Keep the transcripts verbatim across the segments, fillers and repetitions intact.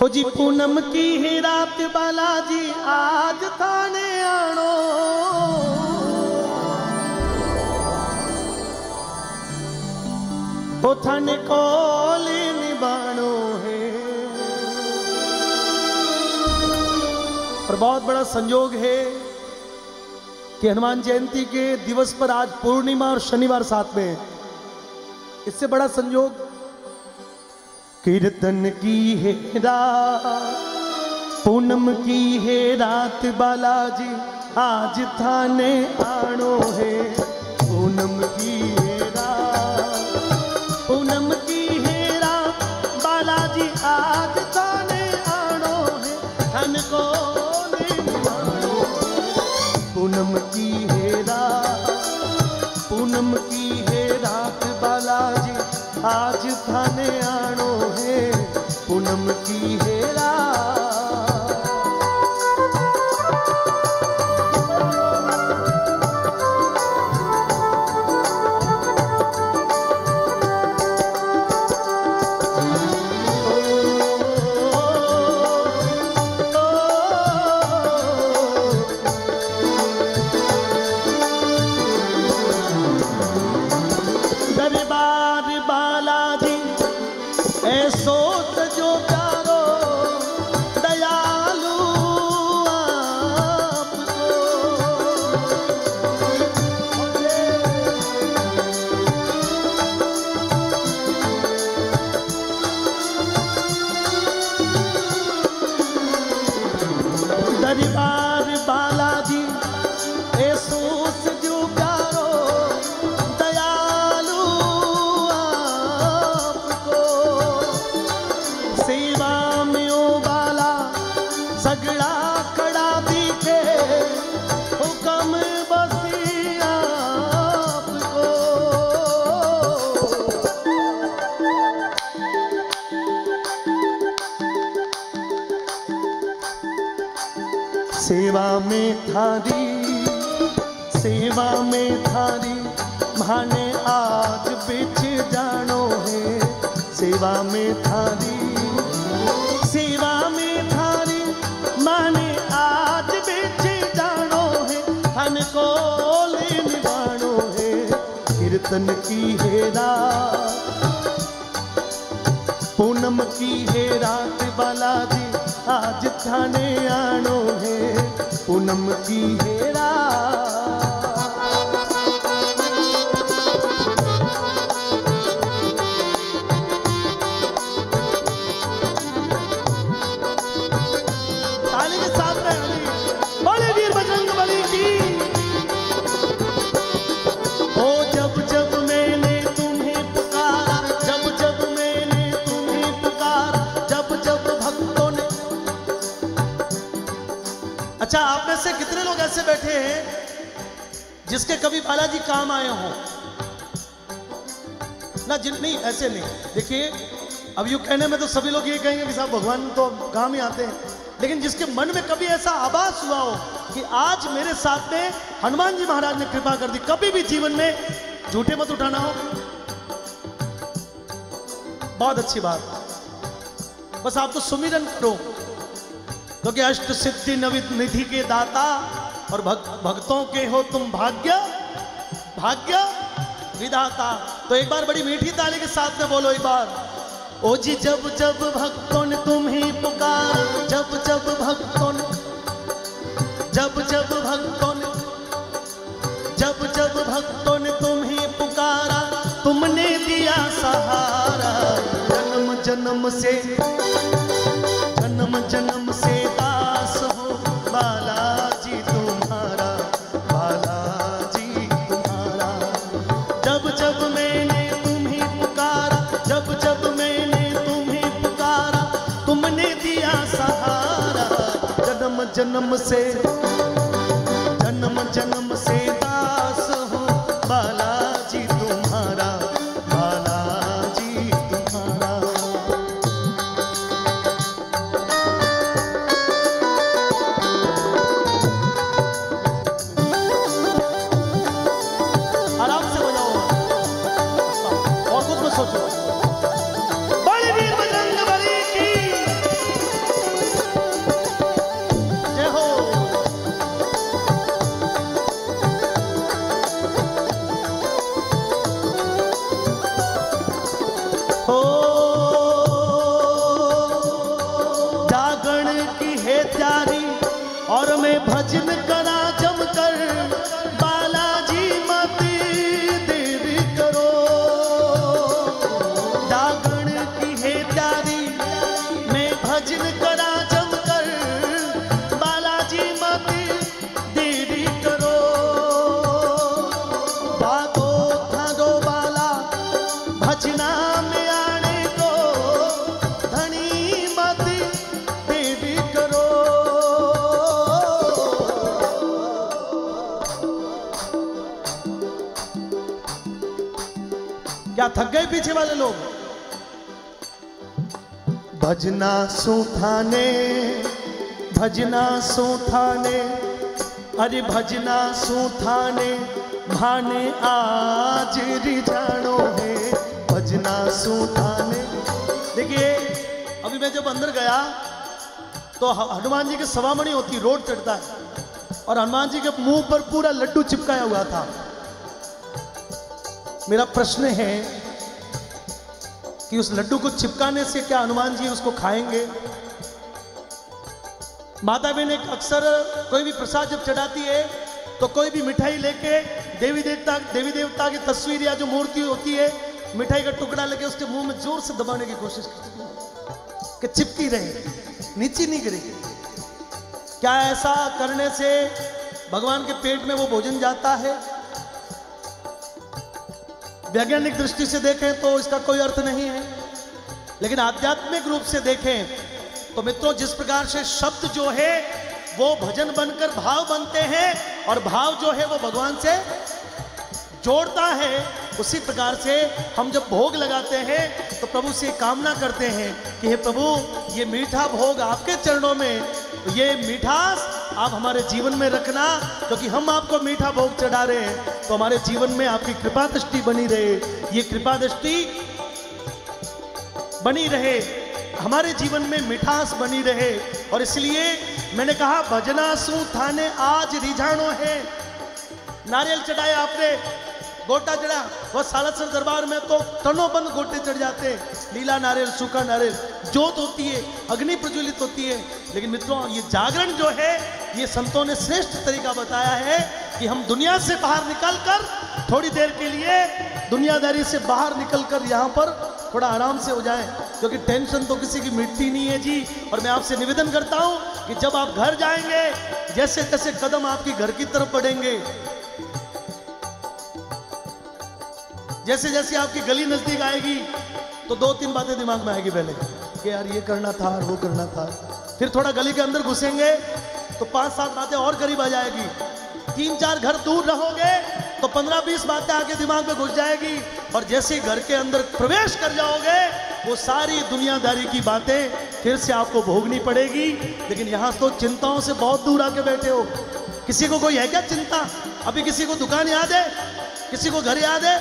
हो जी पूनम की है रात बालाजी आज थाने आणो। हो थाने कोल निभाणो है। और बहुत बड़ा संयोग है कि हनुमान जयंती के दिवस पर आज पूर्णिमा और शनिवार साथ में। इससे बड़ा संयोग कीर्तन की है रात पूनम की है रात बालाजी आज थाने आणो है। पूनम की है रात पूनम की है रात बालाजी आज थाने आणो है। धन को पूनम की है रात पूनम की है रात बालाजी आज थाने आणो है। पूनम की है दरबार बालाजी ए सोस जो प्यारो दयालु आपको। सेवा में ओ बाला सगड़ा खड़ा दिखे हुक्म बसी आपको। सेवा में थारी सेवा में थारी भाने आज बिछ जानो है। सेवा में थारी सेवा में थारी माने आज बिछ जानो है। धन को निभानो है। कीर्तन की है रात पूनम की है रात बालाजी आज थाने आणो है। पूनम की है रात। अच्छा, आप में से कितने लोग ऐसे बैठे हैं जिसके कभी बालाजी काम आए हों ना? जिन नहीं, ऐसे नहीं। देखिए, अब यूं कहने में तो सभी लोग ये कहेंगे कि साहब भगवान तो काम ही आते हैं, लेकिन जिसके मन में कभी ऐसा आभास हुआ हो कि आज मेरे साथ में हनुमान जी महाराज ने कृपा कर दी। कभी भी जीवन में झूठे मत उठाना हो। बहुत अच्छी बात। बस आप तो सुमिरन करो, क्योंकि तो अष्ट सिद्धि नवित निधि के दाता और भग, भक्तों के हो तुम भाग्य भाग्य विदाता। तो एक बार बड़ी मीठी ताली के साथ में बोलो एक बार, ओ जी जब जब भक्तों ने तुम्हें पुकारा, जब जब भक्तों ने जब जब भक्तों ने जब जब भक्तों ने तुम्हें पुकारा तुमने दिया सहारा। जन्म जन्म से जन्म जन्म से दास हो बालाजी तुम्हारा, बालाजी तुम्हारा। जब जब मैंने तुम्हें पुकारा, जब जब मैंने तुम्हें पुकारा तुमने दिया सहारा। जन्म जन्म से जन्म जन्म से दास हो बालाजी तुम्हारा, बालाजी तुम्हारा। बड़े वीर बजरंग बली की। क्या थक गए पीछे वाले लोग? भजना सूंथाने भजना सूंथाने अरे भजना सूंथाने भाने आज रिझानो है भजना सूंथाने। देखिए अभी मैं जब अंदर गया तो हनुमान जी के सवामणी होती रोड चढ़ता है और हनुमान जी के मुंह पर पूरा लड्डू चिपकाया हुआ था। मेरा प्रश्न है कि उस लड्डू को चिपकाने से क्या हनुमान जी उसको खाएंगे? माता बहन अक्सर कोई भी प्रसाद जब चढ़ाती है तो कोई भी मिठाई लेके देवी देवता देवी देवता की तस्वीर या जो मूर्ति होती है मिठाई का टुकड़ा लेके उसके मुंह में जोर से दबाने की कोशिश करती है कि चिपकी रहे, नीचे नहीं गिरेगी। क्या ऐसा करने से भगवान के पेट में वो भोजन जाता है? वैज्ञानिक दृष्टि से देखें तो इसका कोई अर्थ नहीं है, लेकिन आध्यात्मिक रूप से देखें तो मित्रों जिस प्रकार से शब्द जो है वो भजन बनकर भाव बनते हैं और भाव जो है वो भगवान से जोड़ता है, उसी प्रकार से हम जब भोग लगाते हैं तो प्रभु से कामना करते हैं कि हे प्रभु ये मीठा भोग आपके चरणों में, ये मिठास आप हमारे जीवन में रखना, क्योंकि हम आपको मीठा भोग चढ़ा रहे हैं तो हमारे जीवन में आपकी कृपा दृष्टि बनी रहे। ये कृपा दृष्टि बनी रहे, हमारे जीवन में मिठास बनी रहे। और इसलिए मैंने कहा भजना सूंथाने आज रिझानो है। नारियल चढ़ाया आपने, गोटा चढ़ा, वह सालासर दरबार में तो तनोबंद गोटे चढ़ जाते हैं। नीला नारियल, सूखा नारियल, जोत होती है, अग्नि प्रज्वलित होती है। लेकिन मित्रों ये जागरण जो है ये संतों ने श्रेष्ठ तरीका बताया है कि हम दुनिया से बाहर निकलकर थोड़ी देर के लिए दुनियादारी से बाहर निकलकर यहाँ पर थोड़ा आराम से हो जाए, क्योंकि टेंशन तो किसी की मिटती नहीं है जी। और मैं आपसे निवेदन करता हूँ कि जब आप घर जाएंगे जैसे तैसे कदम आपके घर की तरफ बढ़ेंगे, जैसे जैसे आपकी गली नजदीक आएगी तो दो तीन बातें दिमाग में आएगी पहले कि यार ये करना था और वो करना था। फिर थोड़ा गली के अंदर घुसेंगे तो पांच सात बातें और करीब आ जाएगी। तीन चार घर दूर रहोगे तो पंद्रह बीस बातें आके दिमाग में घुस जाएगी और जैसे घर के अंदर प्रवेश कर जाओगे वो सारी दुनियादारी की बातें फिर से आपको भोगनी पड़ेगी। लेकिन यहाँ तो चिंताओं से बहुत दूर आके बैठे हो। किसी को कोई है क्या चिंता? अभी किसी को दुकान याद है, किसी को घर याद है?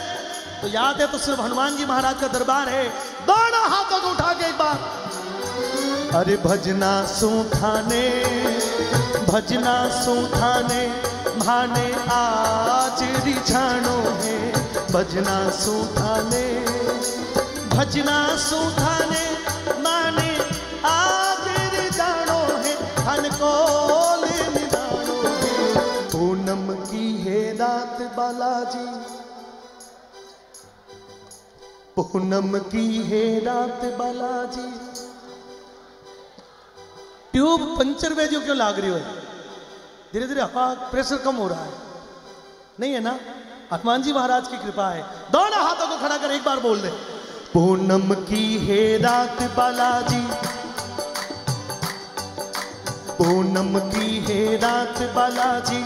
तो याद है तो सिर्फ हनुमान जी महाराज का दरबार है। दोनों हाथों को उठा के एक बार अरे भजना सूंथाने भजना सूंथाने भाने आज रिझानो है भजना सूंथाने भजना सूंथाने माने आज रिझानो है धन को निधानो है। पूनम की है रात बालाजी, पूनम की है रात बालाजी। ट्यूब पंचर में जो क्यों लाग रही हो? धीरे धीरे हवा प्रेशर कम हो रहा है, नहीं है ना? हनुमान जी महाराज की कृपा है। दोनों हाथों को खड़ा कर एक बार बोल दे पूनम की है रात बालाजी, पूनम की है रात बालाजी,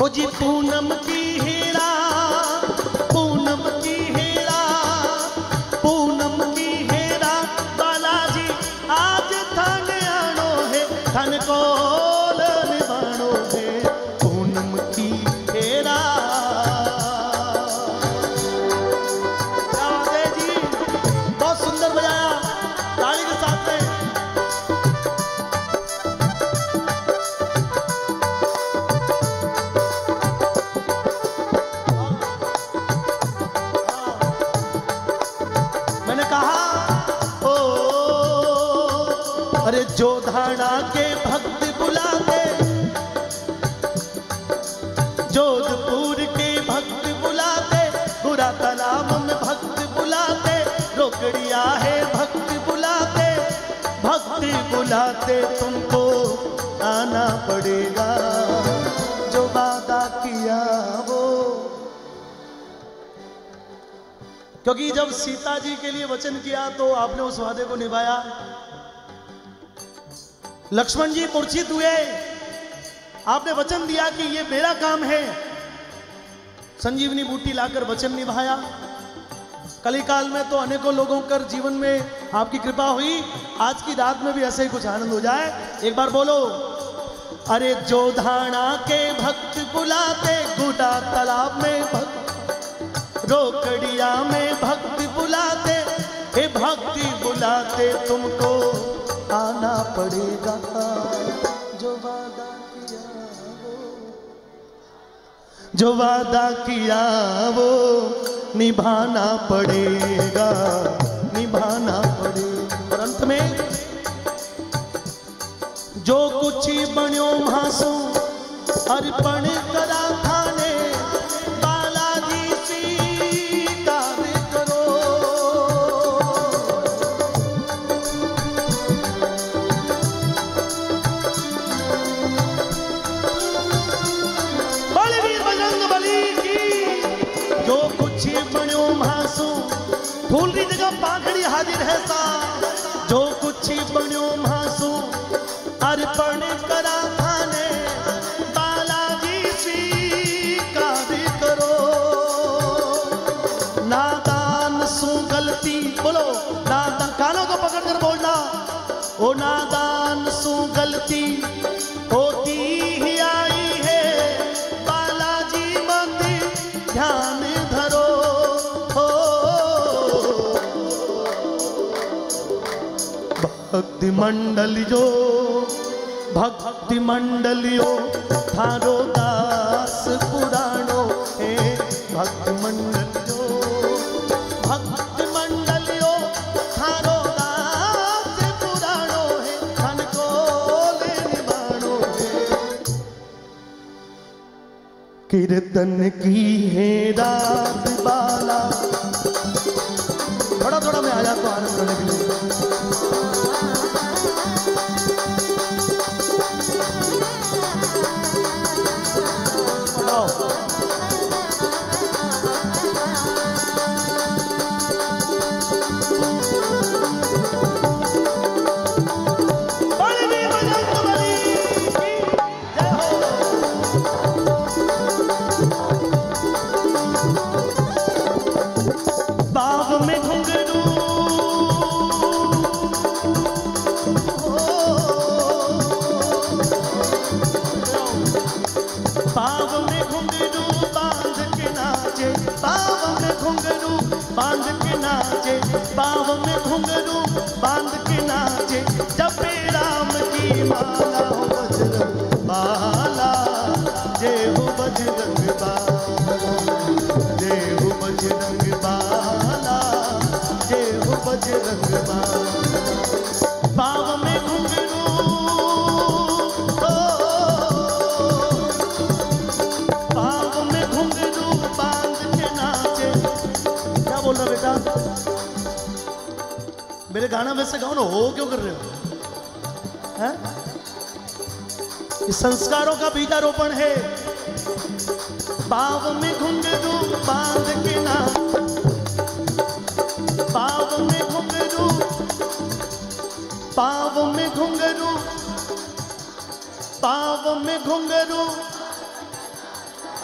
हो जी पूनम की है रात, पूनम की है रात, पूनम की है रात बालाजी आज धन आनो है धन को निभानो है पूनम की है रात। राधे जी बहुत सुंदर बजाया ताली के साथ में। अरे जोधाना के भक्त बुलाते तुमको आना पड़ेगा, जो वादा किया वो। क्योंकि जब सीता जी के लिए वचन किया तो आपने उस वादे को निभाया। लक्ष्मण जी मूर्छित हुए, आपने वचन दिया कि ये मेरा काम है, संजीवनी बूटी लाकर वचन निभाया। कलिकाल में तो अनेकों लोगों कर जीवन में आपकी कृपा हुई, आज की रात में भी ऐसे ही कुछ आनंद हो जाए। एक बार बोलो, अरे जोधाना के भक्त बुलाते, गुडा तालाब में भक्त, रोकड़िया में भक्त बुलाते, हे भक्ति बुलाते तुमको आना पड़ेगा, जो वादा किया वो, जो वादा किया वो निभाना पड़ेगा, निभाना पड़ेगा। और अंत में, जो कुछ बण्यो भासु अर्पण करा थाने, बालाजी स्वीकार करो। बलवीर बजरंग बली की, जो कुछ बण्यो भासु फूल की जगह पाखड़ी हाजिर है सा, जो कुछ बण्यो भासु अर्पण करा थाने, बालाजी स्वीकार करो। नादान सु गलती, बोलो नादान, कानों को पकड़ कर बोलना, ओ नादान सु गलती होती ही आई है, बालाजी मत ध्यान धरो। हो भक्ति मंडल जो, भक्ति मंडलियो थारो दास पुराणो है, भक्ति मंडलियो, भक्ति मंडलियो थारो दास पुराणो है, धन को ले निभाणो है। कीर्तन की है रात बाला, थोड़ा थोड़ा मैं आ जाता हूँ आनंद करने के लिए। पाँव में घुंघरू बांध के नाचे, जपे राम की माला हो बजरंग बाला, जय हो बजरंग बाला, जय हो बजरंग बाला, जय हो बजरंग बाला। पाँव में घुंघरू, पाँव में घुंघरू बांध के नाचे। क्या बोल रहा बेटा, मेरे गाना वैसे गाओ ना, हो क्यों कर रहे हो है? इस संस्कारों का बीजारोपण है। पाँव में घुंघरू बांध के नाच, पाँव में घुंघरू, पाँव में घुंघरू, पाँव में घुंघरू,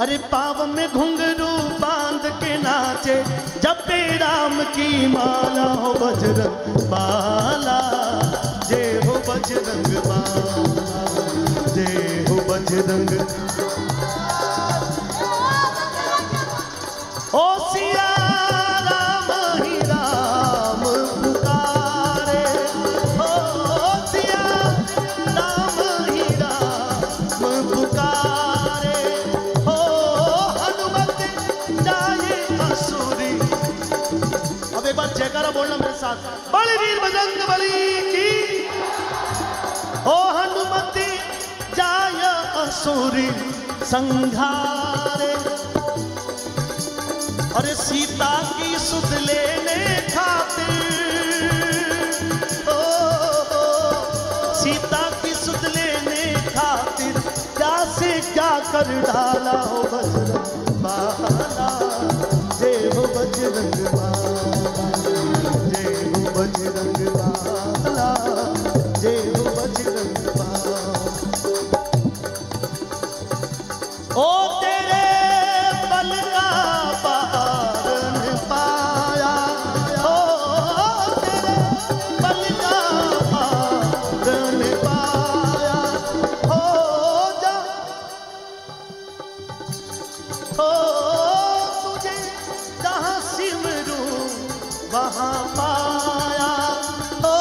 अरे पाँव में घुंघरू बांध के नाचे, जपे राम की माला हो बजरंग बाला, जय हो बजरंग बाला, जय हो बजरंग। ओ सिया राम ही राम पुकारे, ओ सिया राम ही राम पुकारे, जयकारा बोलना मेरे साथ, बलवीर बजरंग बली की। ओ हनुमति जाय असुरी संघारे, अरे सीता की सुध लेने खातिर, ओ, ओ कर डाला हो बजरंग बाला, जय हो बजरंग बाला, जय हो बजरंग बाला, जय हो बजरंग बाला। ओ तेरे बल का पार न पाया, ओ तेरे बल का पार न पाया, हो जा हो तुझे जहाँ सिमरू वहाँ पाया। हो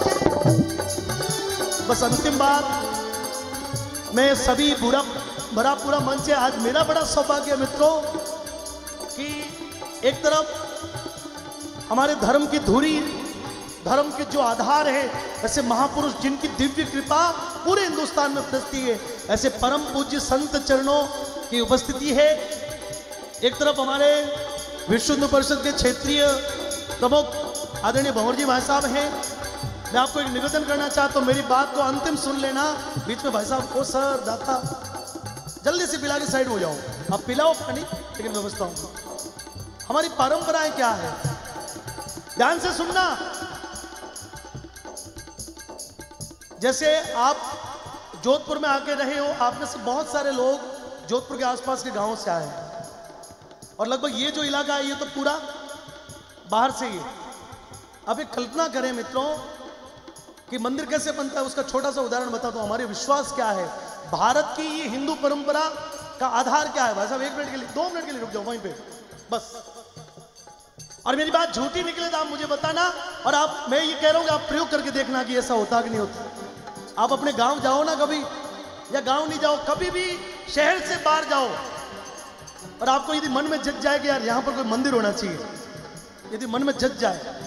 तुझे बस अंतिम बात, मैं सभी बुरा भरा पूरा मन से, आज मेरा बड़ा सौभाग्य मित्रों कि एक तरफ हमारे धर्म की धुरी, धर्म के जो आधार है, ऐसे महापुरुष जिनकी दिव्य कृपा पूरे हिंदुस्तान में बरसती है, ऐसे परम पूज्य संत चरणों की उपस्थिति है। एक तरफ हमारे विश्व हिंदू परिषद के क्षेत्रीय प्रमुख आदरणीय भंवर जी भाई साहब हैं। मैं आपको एक निवेदन करना चाहता हूँ, मेरी बात को अंतिम सुन लेना, बीच में भाई साहब को सर दाता जल्दी से पिला के साइड हो जाओ, अब पिलाओ पानी, लेकिन व्यवस्था हो। हमारी परंपराएं क्या है, ध्यान से सुनना। जैसे आप जोधपुर में आके रहे हो, आप में से बहुत सारे लोग जोधपुर के आसपास के गांवों से आए हैं, और लगभग ये जो इलाका है ये तो पूरा बाहर से ही है। अब एक कल्पना करें मित्रों कि मंदिर कैसे बनता है, उसका छोटा सा उदाहरण बता दो। हमारे विश्वास क्या है, भारत की ये हिंदू परंपरा का आधार क्या है। भाई साहब एक मिनट के लिए, दो मिनट के लिए रुक जाओ वहीं पे बस, और मेरी बात झूठी निकले तो आप मुझे बताना, और आप, मैं ये कह रहा हूँ कि आप प्रयोग करके देखना कि ऐसा होता कि नहीं होता। आप अपने गांव जाओ ना कभी, या गांव नहीं जाओ, कभी भी शहर से बाहर जाओ, और आपको यदि मन में जच जाए कि यार यहाँ पर कोई मंदिर होना चाहिए, यदि मन में जच जाए,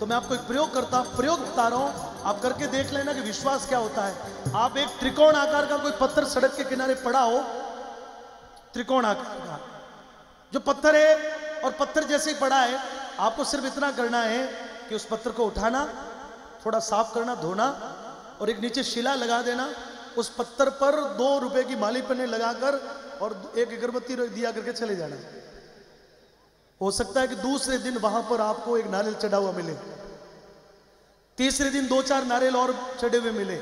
तो मैं आपको एक प्रयोग करता हूँ, प्रयोग बता रहा हूँ, आप करके देख लेना कि विश्वास क्या होता है। आप एक त्रिकोण आकार का कोई पत्थर सड़क के किनारे पड़ा हो, त्रिकोण आकार का जो पत्थर है, और पत्थर जैसे ही पड़ा है, आपको सिर्फ इतना करना है कि उस पत्थर को उठाना, थोड़ा साफ करना, धोना, और एक नीचे शिला लगा देना। उस पत्थर पर दो रुपए की माली पन्नी लगाकर और एक अगरबत्ती दिया करके चले जाना। हो सकता है कि दूसरे दिन वहां पर आपको एक नारियल चढ़ा हुआ मिले, तीसरे दिन दो चार नारियल और चढ़े हुए मिले,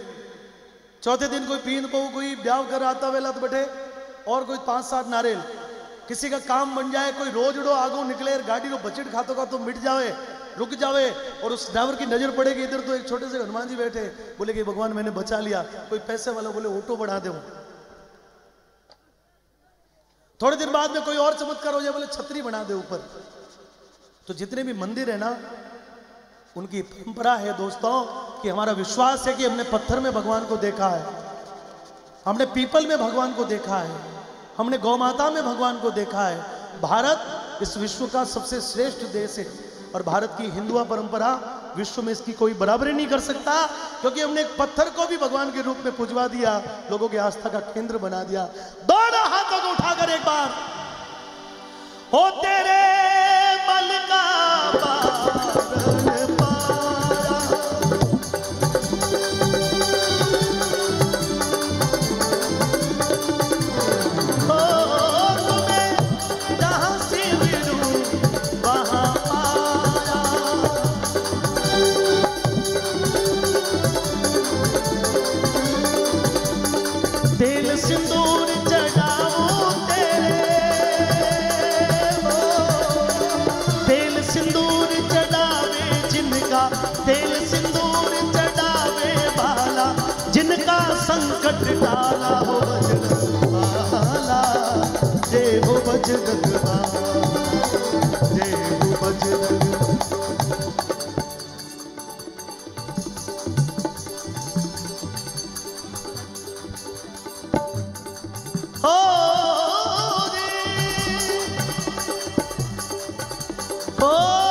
चौथे दिन कोई पीन को कोई ब्याह कर आता हुए लत बैठे और कोई पांच सात नारियल, किसी का काम बन जाए, कोई रोज उड़ो आगो निकले गाड़ी रो बचट खातो का तो मिट जावे, रुक जावे, और उस ड्राइवर की नजर पड़ेगी इधर तो एक छोटे से हनुमान जी बैठे, बोले कि भगवान मैंने बचा लिया। कोई पैसे वाला बोले ऑटो बढ़ा दे, थोड़े दिन बाद में कोई और चमत्कार हो जाए, बोले छतरी बना दे ऊपर। तो जितने भी मंदिर है ना, उनकी परंपरा है दोस्तों कि हमारा विश्वास है कि हमने पत्थर में भगवान को देखा है, हमने पीपल में भगवान को देखा है, हमने गौमाता में भगवान को देखा है। भारत इस विश्व का सबसे श्रेष्ठ देश है, और भारत की हिंदुआ परंपरा विश्व में इसकी कोई बराबरी नहीं कर सकता, क्योंकि हमने एक पत्थर को भी भगवान के रूप में पूजवा दिया, लोगों की आस्था का केंद्र बना दिया। दोनों हाथों को उठाकर एक बार, हो तेरे बल का पार डाला हो बजरंग बाला, जय हो बजरंग बाला, जय हो बजरंग। हो रे हो